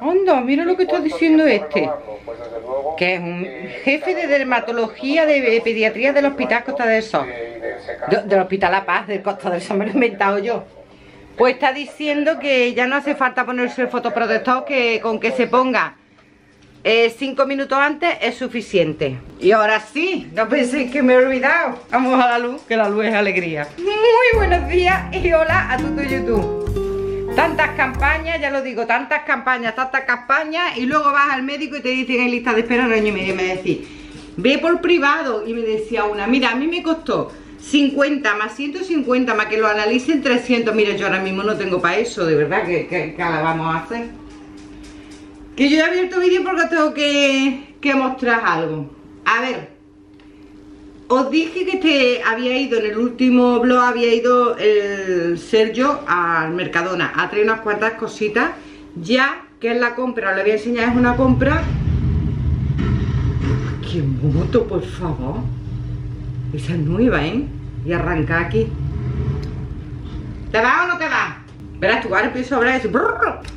Onda, mira lo que está diciendo este, que es un jefe de dermatología de pediatría del hospital Costa del Sol, del hospital La Paz del Costa del Sol, me lo he inventado yo. Pues está diciendo que ya no hace falta ponerse el fotoprotector, que con que se ponga 5 minutos antes es suficiente. Y ahora sí, no penséis que me he olvidado. Vamos a la luz, que la luz es alegría. Muy buenos días y hola a Tutu Youtube. Tantas campañas, ya lo digo, tantas campañas. Y luego vas al médico y te dicen en lista de espera un año y medio. Y me decís, ve por privado. Y me decía una, mira, a mí me costó 50 más 150 más que lo analicen 300. Mira, yo ahora mismo no tengo para eso, de verdad, que la vamos a hacer. Que yo he abierto vídeo porque tengo que mostrar algo. A ver, os dije que había ido en el último vlog, había ido el Sergio al Mercadona. Ha traído unas cuantas cositas, ya que es la compra, os la voy a enseñar, es una compra. ¡Qué moto, por favor! Esa es nueva, ¿eh? Y arranca aquí. ¿Te va o no te va? Verás tú, ahora empiezo a hablar de eso.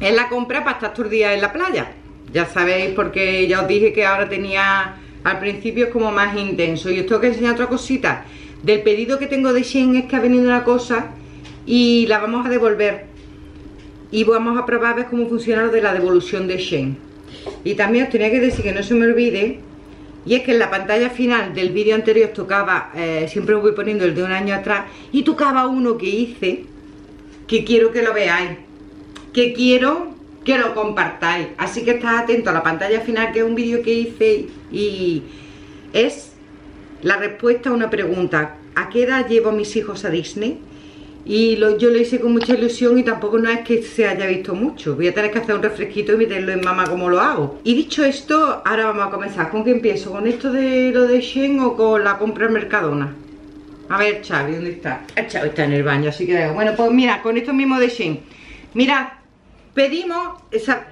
Es la compra para estar estos días en la playa. Ya sabéis, porque ya os dije que ahora tenía, al principio es como más intenso. Y os tengo que enseñar otra cosita. Del pedido que tengo de Shein es que ha venido una cosa y la vamos a devolver. Y vamos a probar a ver cómo funciona lo de la devolución de Shein. Y también os tenía que decir que no se me olvide. Y es que en la pantalla final del vídeo anterior tocaba, siempre os voy poniendo el de un año atrás. Y tocaba uno que hice, que quiero que lo veáis, que quiero que lo compartáis. Así que estad atentos a la pantalla final, que es un vídeo que hice y es la respuesta a una pregunta: ¿a qué edad llevo a mis hijos a Disney? Y yo lo hice con mucha ilusión y tampoco no es que se haya visto mucho. Voy a tener que hacer un refresquito y meterlo en Mamá, ¿cómo lo hago? Y dicho esto, ahora vamos a comenzar. ¿Con qué empiezo? ¿Con esto de lo de Shein o con la compra en Mercadona? A ver, Xavi, ¿dónde está? El Xavi está en el baño, así que... Bueno, pues mira, con esto mismo de Shein. Mira, pedimos... Esa...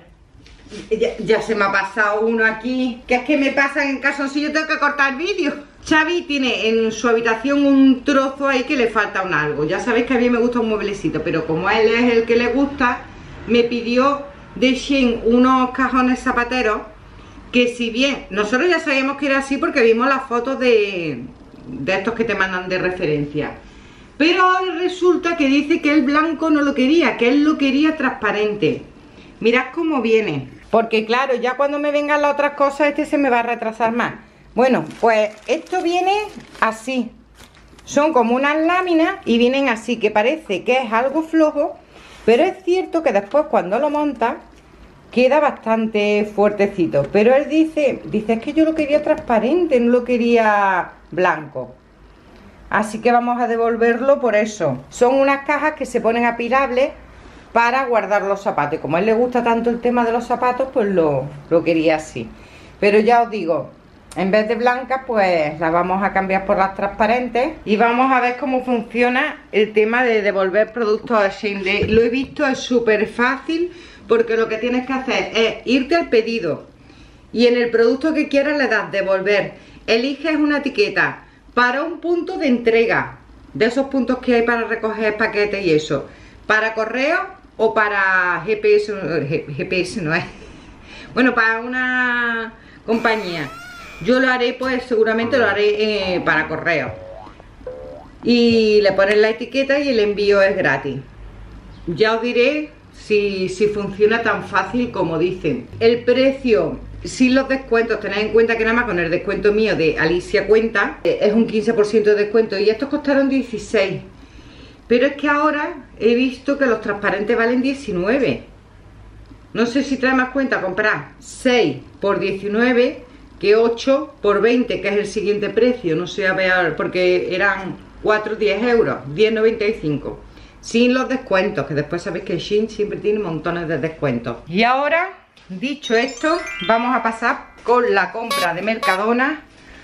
Ya se me ha pasado uno aquí. Que es que me pasan en calzoncillo, tengo que cortar vídeo. Xavi tiene en su habitación un trozo ahí que le falta un algo. Ya sabéis que a mí me gusta un mueblecito, pero como a él es el que le gusta, me pidió de Shein unos cajones zapateros. Que si bien... Nosotros ya sabíamos que era así porque vimos las fotos de estos que te mandan de referencia, pero ahora resulta que dice que el blanco no lo quería, que él lo quería transparente. Mirad cómo viene, porque claro, ya cuando me vengan las otras cosas este se me va a retrasar más. Bueno, pues esto viene así, son como unas láminas y vienen así, que parece que es algo flojo, pero es cierto que después cuando lo montas queda bastante fuertecito. Pero él dice, es que yo lo quería transparente, no lo quería blanco. Así que vamos a devolverlo por eso. Son unas cajas que se ponen apilables para guardar los zapatos. Y como a él le gusta tanto el tema de los zapatos, pues lo quería así. Pero ya os digo, en vez de blancas, pues las vamos a cambiar por las transparentes. Y vamos a ver cómo funciona el tema de devolver productos a Shein. Lo he visto, es súper fácil, porque lo que tienes que hacer es irte al pedido y en el producto que quieras le das devolver. Eliges una etiqueta para un punto de entrega, de esos puntos que hay para recoger paquetes y eso, para correo o para GPS, GPS no es, bueno, para una compañía. Yo lo haré, pues seguramente lo haré para correo. Y le pones la etiqueta y el envío es gratis. Ya os diré si funciona tan fácil como dicen. El precio, sin los descuentos, tened en cuenta que nada más con el descuento mío de Alicia Cuenta es un 15% de descuento y estos costaron 16. Pero es que ahora he visto que los transparentes valen 19. No sé si trae más cuenta comprar 6 por 19 que 8 por 20, que es el siguiente precio. No sé, a ver, porque eran 4, 10 euros, 10,95. Sin los descuentos, que después sabéis que Shein siempre tiene montones de descuentos. Y ahora, dicho esto, vamos a pasar con la compra de Mercadona.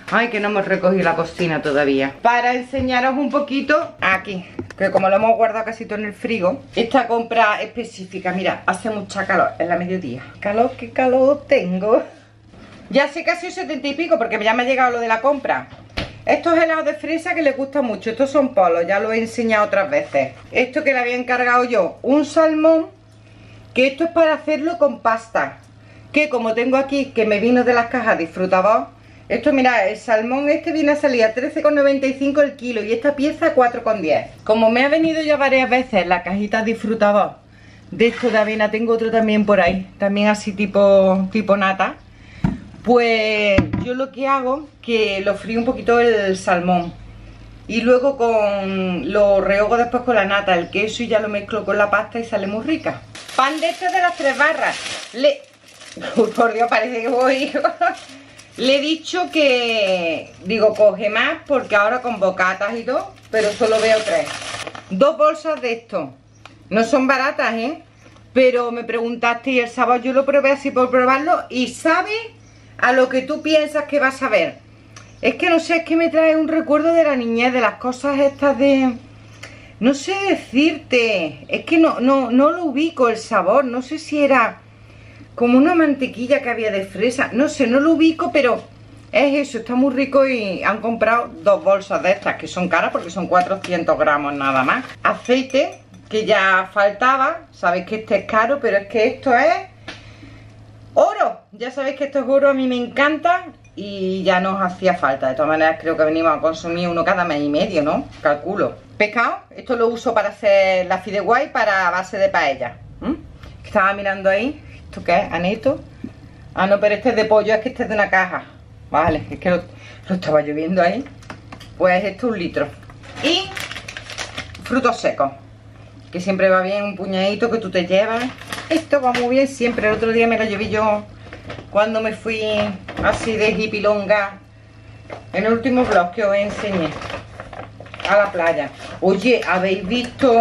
Ay, que no hemos recogido la cocina todavía. Para enseñaros un poquito aquí, que como lo hemos guardado casi todo en el frigo, esta compra específica, mira, hace mucha calor, es la mediodía. Calor, qué calor tengo. Ya sé casi 70 y pico, porque ya me ha llegado lo de la compra. Estos helados de fresa que les gusta mucho, estos son polos, ya lo he enseñado otras veces. Esto que le había encargado yo, un salmón que esto es para hacerlo con pasta, que como tengo aquí, que me vino de las cajas Disfrutabox, esto mirad, el salmón este viene a salir a 13,95 el kilo y esta pieza a 4,10. Como me ha venido ya varias veces la cajita Disfrutabox de esto de avena, tengo otro también por ahí, también así tipo nata, pues yo lo que hago, que lo frío un poquito el salmón y luego lo rehogo después con la nata, el queso, y ya lo mezclo con la pasta y sale muy rica. Pan de este de las 3 barras. Por Dios, parece que voy. Le he dicho que, digo, coge más, porque ahora con bocatas y todo, pero solo veo 3. 2 bolsas de esto. No son baratas, ¿eh? Pero me preguntaste y el sabor, yo lo probé así por probarlo y sabe a lo que tú piensas que vas a ver. Es que no sé, es que me trae un recuerdo de la niñez, de las cosas estas de... No sé decirte, es que no lo ubico el sabor, no sé si era... como una mantequilla que había de fresa, no sé, no lo ubico, pero es eso, está muy rico y han comprado 2 bolsas de estas, que son caras porque son 400 gramos nada más. Aceite, que ya faltaba, sabéis que este es caro, pero es que esto es oro, ya sabéis que esto es oro, a mí me encanta y ya nos hacía falta. De todas maneras creo que venimos a consumir uno cada mes y medio, ¿no? Calculo. Pescado, esto lo uso para hacer la fideuá para base de paella. Estaba mirando ahí. ¿Esto qué es? ¿Aneto? Ah, no, pero este es de pollo, es que este es de una caja. Vale, es que lo estaba lloviendo ahí. Pues esto 1 litro. Y frutos secos, que siempre va bien un puñadito que tú te llevas. Esto va muy bien siempre. El otro día me lo llevé yo cuando me fui así de hipilonga, en el último vlog que os enseñé, a la playa. Oye, ¿habéis visto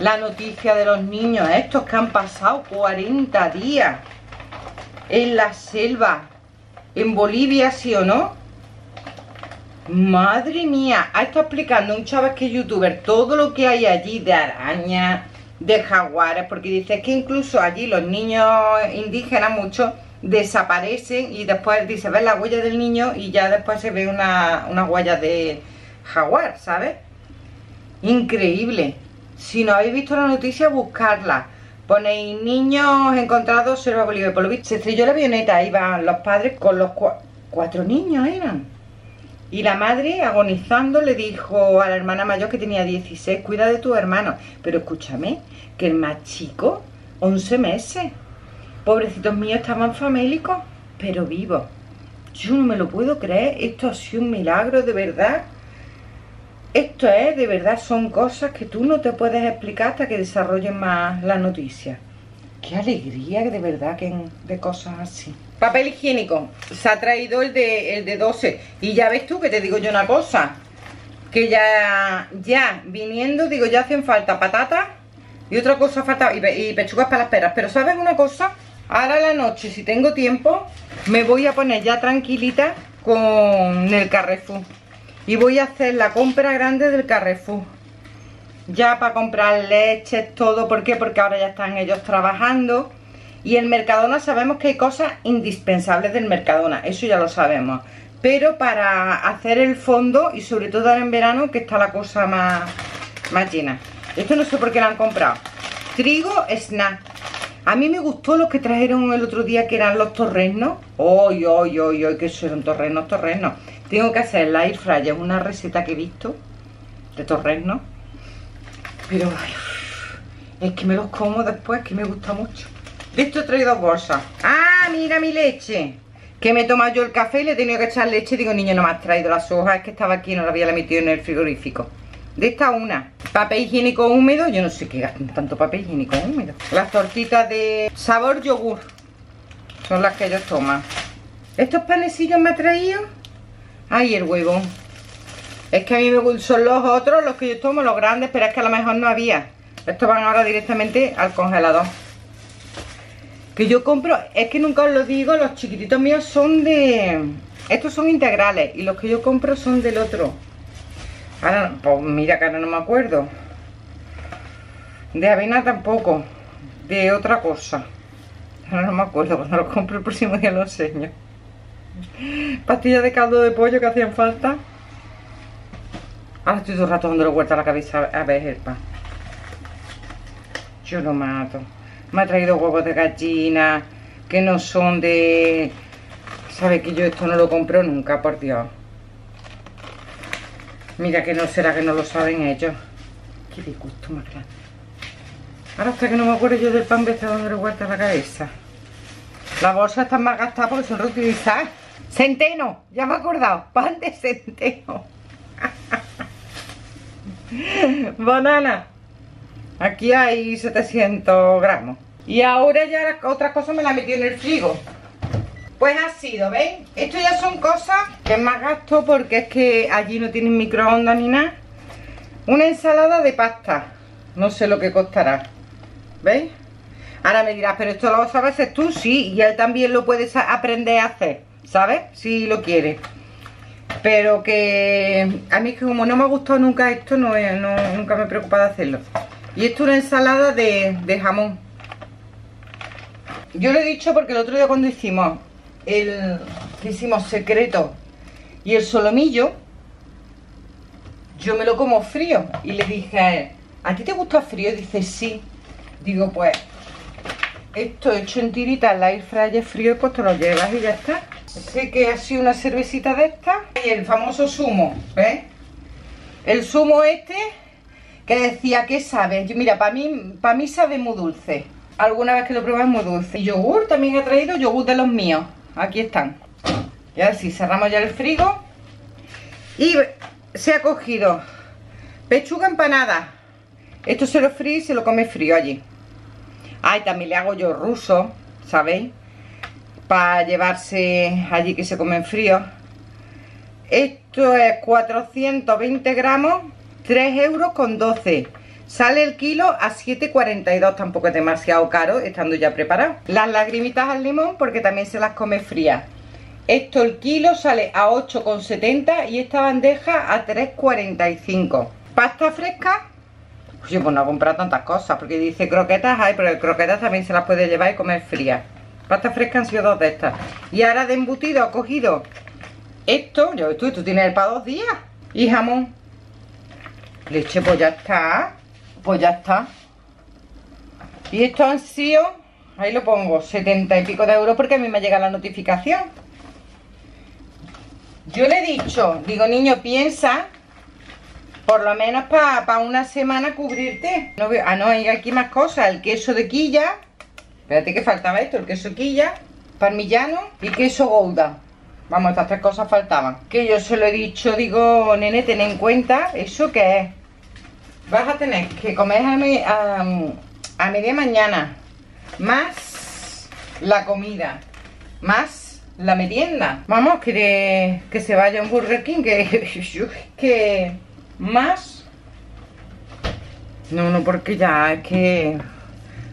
la noticia de los niños estos que han pasado 40 días en la selva en Bolivia, sí o no? Madre mía, ha estado explicando un chaval que es youtuber todo lo que hay allí de arañas, de jaguares, porque dice que incluso allí los niños indígenas muchos desaparecen y después dice, ves la huella del niño y ya después se ve una huella de jaguar, ¿sabes? Increíble. Si no habéis visto la noticia, buscarla. Ponéis niños encontrados, selva Bolivia. Por lo visto, se estrelló la avioneta, iban los padres con los 4 niños eran. Y la madre, agonizando, le dijo a la hermana mayor, que tenía 16, cuida de tus hermanos. Pero escúchame, que el más chico, 11 meses. Pobrecitos míos, estaban famélicos, pero vivos. Yo no me lo puedo creer, esto ha sido un milagro, de verdad. Esto es, de verdad, son cosas que tú no te puedes explicar hasta que desarrollen más la noticia. Qué alegría, de verdad, que de cosas así. Papel higiénico. Se ha traído el de 12. Y ya ves tú que te digo yo una cosa. Que ya viniendo, digo, ya hacen falta patatas y otra cosa falta, y pechugas para las peras. Pero ¿sabes una cosa? Ahora a la noche, si tengo tiempo, me voy a poner ya tranquilita con el Carrefour. Y voy a hacer la compra grande del Carrefour, ya para comprar leches, todo. ¿Por qué? Porque ahora ya están ellos trabajando. Y el Mercadona, sabemos que hay cosas indispensables del Mercadona, eso ya lo sabemos. Pero para hacer el fondo, y sobre todo ahora en verano, que está la cosa más llena. Esto no sé por qué lo han comprado. Trigo snack. A mí me gustó los que trajeron el otro día, que eran los torreznos. ¡Ay, ay, ay, ay! Que son torreznos. Tengo que hacer la air fryer, es una receta que he visto de torreznos, pero ay, es que me los como después, que me gusta mucho. De esto he traído 2 bolsas. ¡Ah, mira mi leche! Que me he tomado yo el café y le he tenido que echar leche. Digo, niño, no me has traído las hojas, es que estaba aquí y no la había metido en el frigorífico. De esta una. Papel higiénico húmedo, yo no sé qué gastan tanto papel higiénico húmedo. Las tortitas de sabor yogur son las que ellos toman. Estos panecillos me ha traído... Ay, el huevo. Es que a mí me gustan los otros, los que yo tomo, los grandes, pero es que a lo mejor no había. Estos van ahora directamente al congelador. Que yo compro, es que nunca os lo digo, los chiquititos míos son de... Estos son integrales y los que yo compro son del otro. Ahora, pues mira que ahora no me acuerdo. De avena tampoco, de otra cosa. Ahora no me acuerdo, cuando los compro el próximo día los enseño. Pastillas de caldo de pollo que hacían falta. Ahora estoy todo el rato dando la vuelta a la cabeza a ver el pan. Yo lo mato. me ha traído huevos de gallina, que no son de... ¿Sabes que yo esto no lo compro nunca, por Dios? Mira, que no será que no lo saben ellos. Qué disgusto más grande. Ahora hasta que no me acuerdo yo del pan me está dando vueltas la cabeza. Las bolsas están más gastadas porque son reutilizadas. Centeno, ya me he acordado, pan de centeno. Banana. Aquí hay 700 gramos. Y ahora ya otras cosas me las metí en el frigo. Pues ha sido, ¿veis? Esto ya son cosas que más gasto porque es que allí no tienen microondas ni nada. Una ensalada de pasta. No sé lo que costará. ¿Veis? Ahora me dirás, pero esto lo sabes tú, sí. Y él también lo puedes aprender a hacer, ¿sabes? Si lo quieres. Pero que a mí es que como no me ha gustado nunca esto, nunca me he preocupado de hacerlo. Y esto es una ensalada de jamón. Yo lo he dicho porque el otro día cuando hicimos el que hicimos secreto y el solomillo, yo me lo como frío y le dije a él, ¿a ti te gusta frío? Dice, sí. Digo, pues esto hecho en tiritas, la air fryer frío, pues te lo llevas y ya está. Sé que ha sido una cervecita de esta y el famoso zumo, ¿ves? El zumo este que decía, ¿qué sabe? Yo, mira, para mí sabe muy dulce. Alguna vez que lo probé es muy dulce. Y yogur, también he traído yogur de los míos. Aquí están. Y ahora sí, cerramos ya el frigo. Y se ha cogido pechuga empanada. Esto se lo fríe y se lo come frío allí. Ay, también le hago yo ruso, ¿sabéis? Para llevarse allí que se comen frío. Esto es 420 gramos, 3,12 euros. Sale el kilo a 7,42, tampoco es demasiado caro, estando ya preparado. Las lagrimitas al limón, porque también se las come frías. Esto el kilo sale a 8,70 y esta bandeja a 3,45. Pasta fresca. Oye, pues no he comprado tantas cosas, porque dice croquetas, hay, pero croquetas también se las puede llevar y comer frías. Pasta fresca han sido dos de estas. Y ahora de embutido ha cogido esto, yo tú tienes el para 2 días. Y jamón. Leche, pues ya está. Pues ya está. Y esto han sido, ahí lo pongo, 70 y pico de euros, porque a mí me llega la notificación. Yo le he dicho, digo, niño, piensa, por lo menos para una semana cubrirte. No veo, ah, no, hay aquí más cosas. El queso de quilla. Espérate que faltaba esto, el queso quilla, parmillano y queso gouda. Vamos, estas 3 cosas faltaban. Que yo se lo he dicho, digo, nene, ten en cuenta, ¿eso qué es? Vas a tener que comer a media mañana, más la comida, más la merienda. Vamos, que se vaya a un Burger King, que más... No, porque ya es que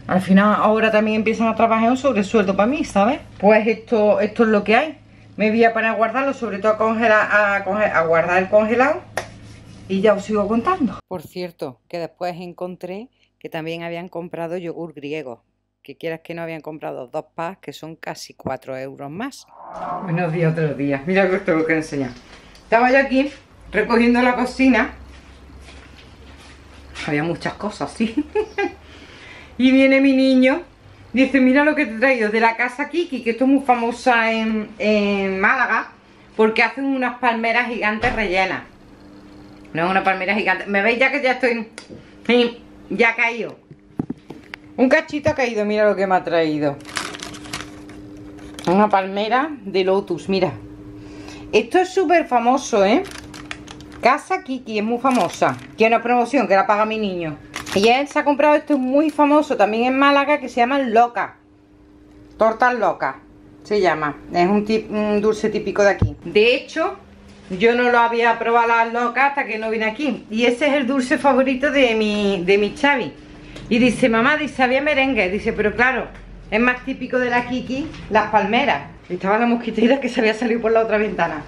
al final ahora también empiezan a trabajar un sobresueldo para mí, ¿sabes? Pues esto es lo que hay. Me voy a poner a guardarlo, sobre todo a guardar el congelado. Y ya os sigo contando. Por cierto, que después encontré que también habían comprado yogur griego. Que quieras que no, habían comprado 2 packs que son casi 4 euros más. Buenos días, otros días. Mira lo que os tengo que enseñar. Estaba yo aquí recogiendo la cocina. Había muchas cosas, sí. Y viene mi niño. Dice, mira lo que te he traído de la Casa Kiki, que esto es muy famosa en Málaga. Porque hacen unas palmeras gigantes rellenas. No es una palmera gigante. ¿Me veis ya que ya estoy...? Sí, ya ha caído. Un cachito ha caído. Mira lo que me ha traído. Una palmera de Lotus. Mira. Esto es súper famoso, ¿eh? Casa Kiki es muy famosa. Tiene una promoción que la paga mi niño. Y él se ha comprado esto muy famoso también en Málaga, que se llama Loca. Torta Loca se llama. Es un dulce típico de aquí. De hecho... yo no lo había probado las locas hasta que no vine aquí. Y ese es el dulce favorito de mi Xavi. Y dice, mamá, dice, había merengue. Dice, pero claro, es más típico de la Kiki, las palmeras. Estaba la mosquitera que se había salido por la otra ventana.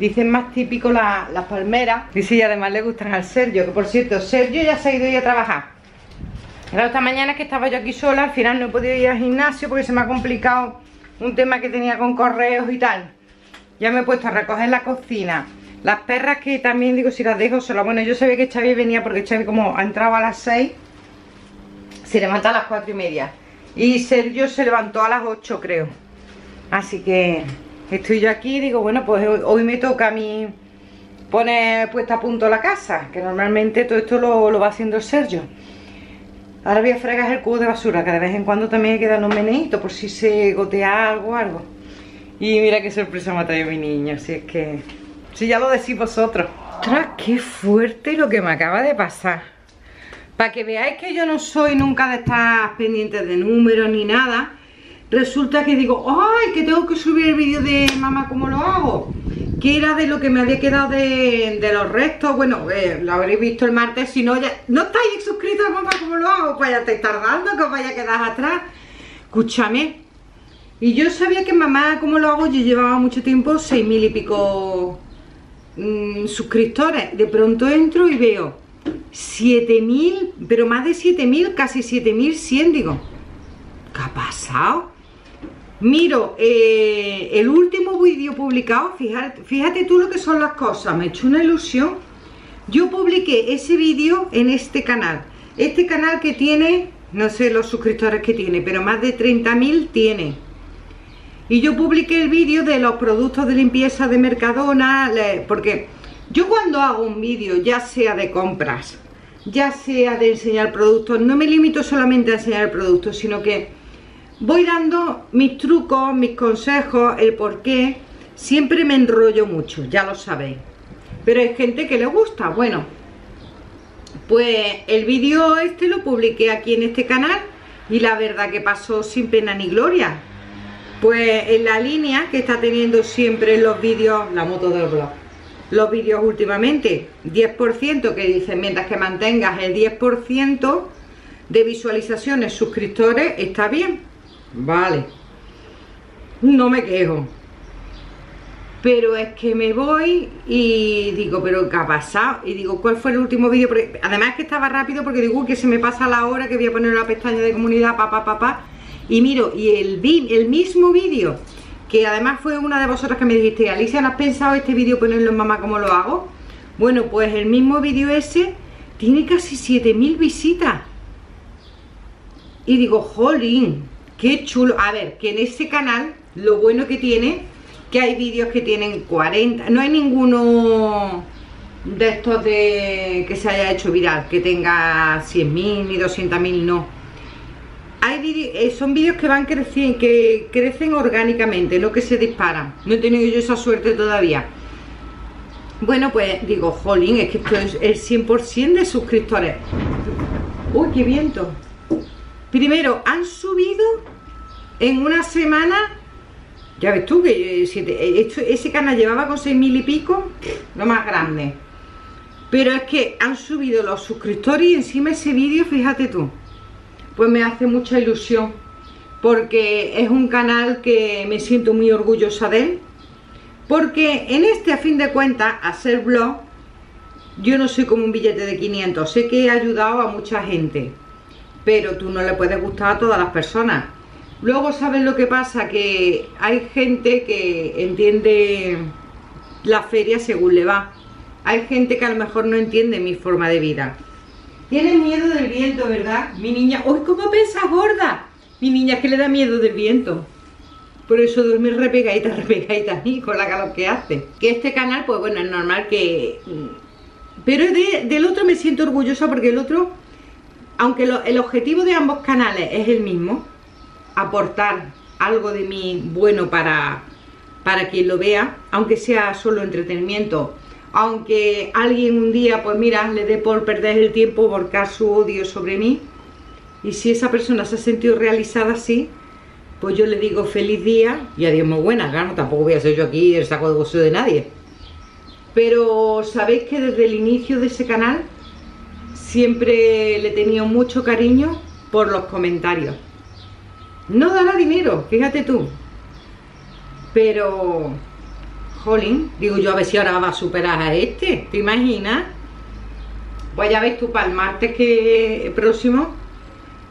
Dice, es más típico las palmeras. Dice, y además le gustan al Sergio. Que por cierto, Sergio ya se ha ido a trabajar. Claro, esta mañana que estaba yo aquí sola, al final no he podido ir al gimnasio porque se me ha complicado un tema que tenía con correos y tal. Ya me he puesto a recoger la cocina. Las perras que también digo, si las dejo solas. Bueno, yo sabía que Xavi venía porque Xavi como ha entrado a las 6, se levanta a las 4:30. Y Sergio se levantó a las 8, creo. Así que estoy yo aquí y digo, bueno, pues hoy me toca a mí poner puesta a punto la casa, que normalmente todo esto lo va haciendo Sergio. Ahora voy a fregar el cubo de basura, que de vez en cuando también hay que dar un meneito por si se gotea algo. Y mira qué sorpresa me ha traído mi niño, si es que... si ya lo decís vosotros. ¡Ostras, qué fuerte lo que me acaba de pasar! Para que veáis que yo no soy nunca de estar pendientes de números ni nada, resulta que digo, ¡ay, que tengo que subir el vídeo de mamá, ¿cómo lo hago?! Que era de lo que me había quedado de los restos. Bueno, lo habréis visto el martes, si no ya... ¿No estáis suscritos a mamá, cómo lo hago? Pues ya estáis tardando, que os vaya a quedar atrás. Escúchame. Y yo sabía que mamá, ¿cómo lo hago? Yo llevaba mucho tiempo 6.000 y pico suscriptores. De pronto entro y veo 7.000, pero más de 7.000, casi 7.100. Digo, ¿qué ha pasado? Miro el último vídeo publicado. Fíjate tú lo que son las cosas. Me he hecho una ilusión. Yo publiqué ese vídeo en este canal. Este canal que tiene, no sé los suscriptores que tiene, pero más de 30.000 tiene. Y yo publiqué el vídeo de los productos de limpieza de Mercadona, porque yo cuando hago un vídeo, ya sea de compras, ya sea de enseñar productos, no me limito solamente a enseñar el producto, sino que voy dando mis trucos, mis consejos, el porqué. Siempre me enrollo mucho, ya lo sabéis, pero hay gente que le gusta. Bueno, pues el vídeo este lo publiqué aquí en este canal y la verdad que pasó sin pena ni gloria. Pues en la línea que está teniendo siempre los vídeos, la moto del blog, los vídeos últimamente, 10%, que dicen, mientras que mantengas el 10% de visualizaciones, suscriptores, está bien, vale, no me quejo. Pero es que me voy y digo, pero ¿qué ha pasado? Y digo, ¿cuál fue el último vídeo? Además que estaba rápido porque digo que se me pasa la hora, que voy a poner la pestaña de comunidad, y miro, y el mismo vídeo, que además fue una de vosotras que me dijiste, Alicia, ¿no has pensado este vídeo ponerlo en mamá, cómo lo hago? Bueno, pues el mismo vídeo ese tiene casi 7.000 visitas. Y digo, jolín, qué chulo. A ver, que en este canal, lo bueno que tiene, que hay vídeos que tienen 40, no hay ninguno de estos de que se haya hecho viral, que tenga 100.000 ni 200.000, no. Son vídeos que van creciendo, que crecen orgánicamente, no que se disparan. No he tenido yo esa suerte todavía. Bueno, pues digo, jolín, es que esto es el 100% de suscriptores. ¡Uy, qué viento! Primero, han subido en una semana. Ya ves tú que ese canal llevaba con 6.000 y pico, lo más grande. Pero es que han subido los suscriptores y encima ese vídeo, fíjate tú. Pues me hace mucha ilusión, porque es un canal que me siento muy orgullosa de él, porque en este, a fin de cuentas, hacer blog, yo no soy como un billete de 500, sé que he ayudado a mucha gente, pero tú no le puedes gustar a todas las personas. Luego, ¿sabes lo que pasa? Que hay gente que entiende la feria según le va, hay gente que a lo mejor no entiende mi forma de vida. Tienes miedo del viento, ¿verdad? Mi niña, ¡uy, cómo pesas, gorda! Mi niña es que le da miedo del viento. Por eso duerme repegadita, y con la calor que hace. Que este canal, pues bueno, es normal que... Pero del otro me siento orgullosa porque el otro, aunque el objetivo de ambos canales es el mismo, aportar algo de mí bueno para quien lo vea, aunque sea solo entretenimiento. Aunque alguien un día, pues mira, le dé por perder el tiempo, volcar su odio sobre mí. Y si esa persona se ha sentido realizada así, pues yo le digo feliz día y adiós muy buena. Claro, tampoco voy a ser yo aquí el saco de bolsillo de nadie. Pero sabéis que desde el inicio de ese canal siempre le he tenido mucho cariño por los comentarios. No dará dinero, fíjate tú. Pero... jolín, digo yo, a ver si ahora va a superar a este, ¿te imaginas? Pues ya ves tú, para el martes que próximo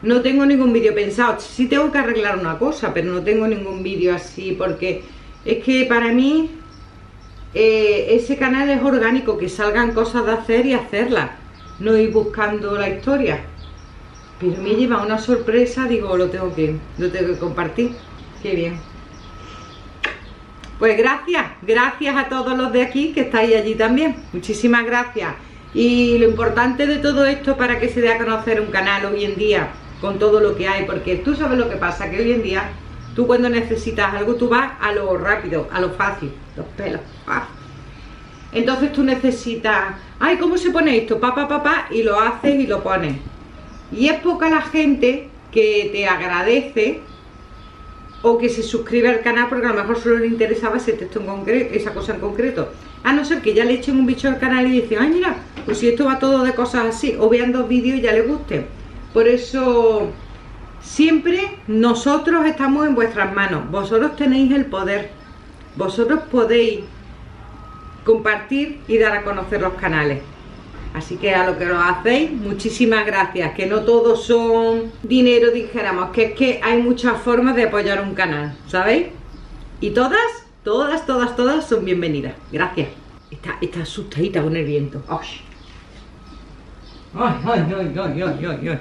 no tengo ningún vídeo pensado. Sí tengo que arreglar una cosa, pero no tengo ningún vídeo así, porque es que para mí ese canal es orgánico, que salgan cosas de hacer y hacerlas, no ir buscando la historia. Pero me lleva una sorpresa, digo, lo tengo que compartir. Qué bien. Pues gracias, gracias a todos los de aquí que estáis allí también. Muchísimas gracias. Y lo importante de todo esto para que se dé a conocer un canal hoy en día con todo lo que hay, porque tú sabes lo que pasa, que hoy en día tú cuando necesitas algo tú vas a lo rápido, a lo fácil, los pelos. ¡Ah! Entonces tú necesitas, ay, ¿cómo se pone esto? Pa, y lo haces y lo pones. Y es poca la gente que te agradece o que se suscribe al canal, porque a lo mejor solo le interesaba ese texto en concreto, esa cosa en concreto. A no ser que ya le echen un bicho al canal y dicen, ay, mira, pues si esto va todo de cosas así, o vean dos vídeos y ya les guste. Por eso siempre nosotros estamos en vuestras manos. Vosotros tenéis el poder. Vosotros podéis compartir y dar a conocer los canales. Así que a lo que lo hacéis, muchísimas gracias. Que no todos son dinero, dijéramos, que es que hay muchas formas de apoyar un canal, ¿sabéis? Y todas son bienvenidas. Gracias. Está asustadita con el viento. ¡Ay! ¡Ay!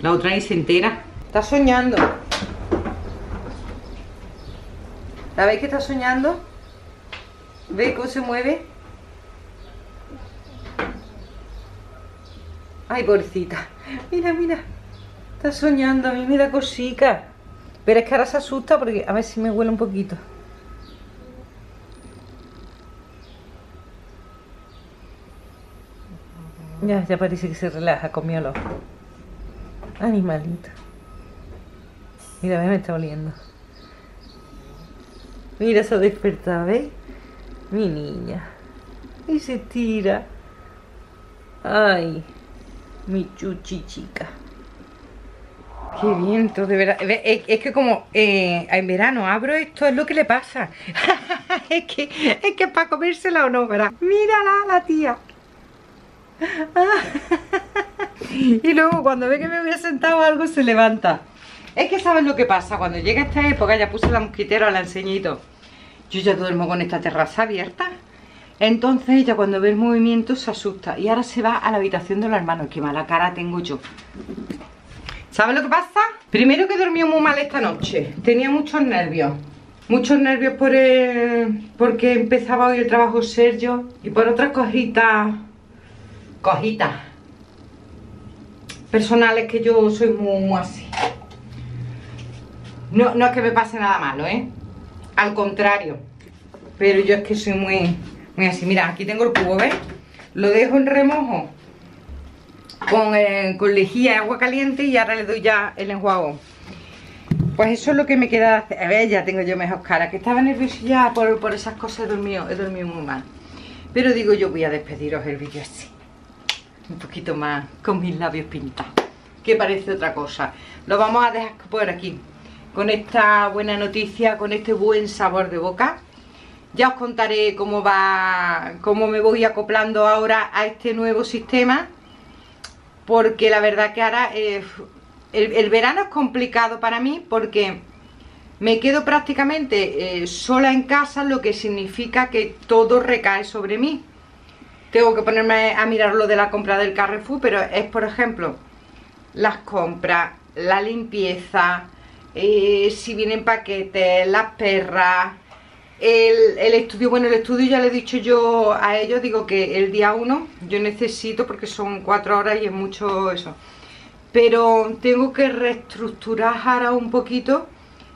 La otra ni se entera. Está soñando. ¿La veis que está soñando? ¿Veis cómo se mueve? Ay, pobrecita. Mira, mira. Está soñando. A mí me da cosica. Pero es que ahora se asusta porque... A ver si me huele un poquito. Ya parece que se relaja. Comió los... Animalito. Mira, me está oliendo. Mira, se ha despertado, ¿veis? Mi niña. Y se tira. Ay... Mi chuchi chica. Qué viento, de verdad. Es que como en verano abro esto, es lo que le pasa. es que es para comérsela o no, ¿verdad? Mírala, la tía. Y luego cuando ve que me había sentado algo se levanta. Es que sabes lo que pasa. Cuando llega esta época, ya puse la mosquitera, la enseñito. Yo ya duermo con esta terraza abierta. Entonces ella cuando ve el movimiento se asusta. Y ahora se va a la habitación de los hermanos. ¡Qué mala cara tengo yo! ¿Sabes lo que pasa? Primero que dormí muy mal esta noche. Tenía muchos nervios. Muchos nervios porque empezaba hoy el trabajo serio. Y por otras cojitas personales, que yo soy muy, muy así. No es que me pase nada malo, ¿eh? Al contrario. Pero yo es que soy muy... Mira, así, mira, aquí tengo el cubo, ¿ves? Lo dejo en remojo con lejía de agua caliente y ahora le doy ya el enjuago. Pues eso es lo que me queda hacer. A ver, ya tengo yo mejor cara, que estaba nerviosa por esas cosas, he dormido muy mal. Pero digo, yo voy a despediros el vídeo así, un poquito más, con mis labios pintados, que parece otra cosa. Lo vamos a dejar por aquí, con esta buena noticia, con este buen sabor de boca. Ya os contaré cómo me voy acoplando ahora a este nuevo sistema, porque la verdad que ahora el verano es complicado para mí, porque me quedo prácticamente sola en casa, lo que significa que todo recae sobre mí. Tengo que ponerme a mirar lo de la compra del Carrefour, pero es, por ejemplo, las compras, la limpieza, si vienen paquetes, las perras... El estudio, bueno, el estudio ya le he dicho yo a ellos, digo que el día 1 yo necesito, porque son 4 horas y es mucho eso. Pero tengo que reestructurar ahora un poquito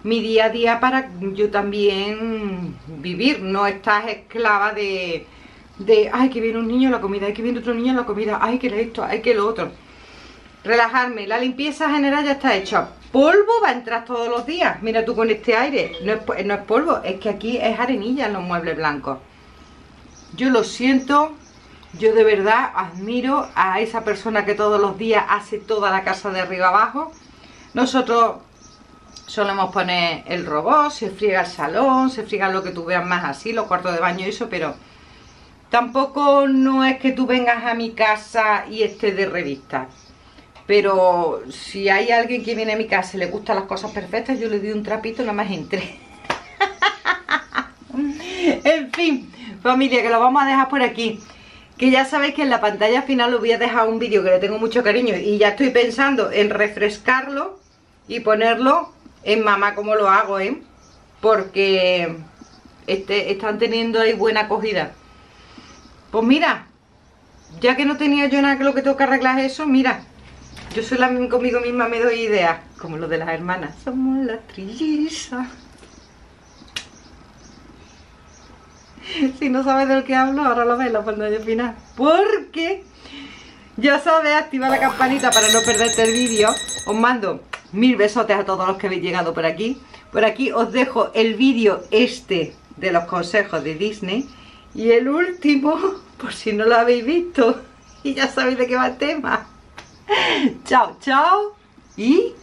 mi día a día para yo también vivir, no estar esclava de ay, que viene un niño a la comida, ay, que viene otro niño a la comida, ay, que esto, ay, que lo otro. Relajarme, la limpieza general ya está hecha. Polvo va a entrar todos los días. Mira tú con este aire, no es polvo, es que aquí es arenilla en los muebles blancos. Yo lo siento, yo de verdad admiro a esa persona que todos los días hace toda la casa de arriba abajo. Nosotros solemos poner el robot, se friega el salón, se friega lo que tú veas más así, los cuartos de baño y eso, pero tampoco no es que tú vengas a mi casa y estés de revista. Pero si hay alguien que viene a mi casa y le gustan las cosas perfectas, yo le doy un trapito, nada más entre. En fin, familia, que lo vamos a dejar por aquí. que ya sabéis que en la pantalla final os voy a dejar un vídeo que le tengo mucho cariño y ya estoy pensando en refrescarlo y ponerlo en Mamá ¿cómo lo hago?, ¿eh? Porque están teniendo ahí buena acogida. Pues mira, ya que no tenía yo nada, que lo que tengo que arreglar es eso, mira, yo sola conmigo misma me doy ideas, como lo de las hermanas. Somos las trillizas. Si no sabes de lo que hablo, ahora lo ves en la pantalla final. Porque ya sabes, activa la campanita para no perderte el vídeo. Os mando mil besotes a todos los que habéis llegado por aquí. Por aquí os dejo el vídeo este de los consejos de Disney. Y el último, por si no lo habéis visto. Y ya sabéis de qué va el tema. Chao, chao. Y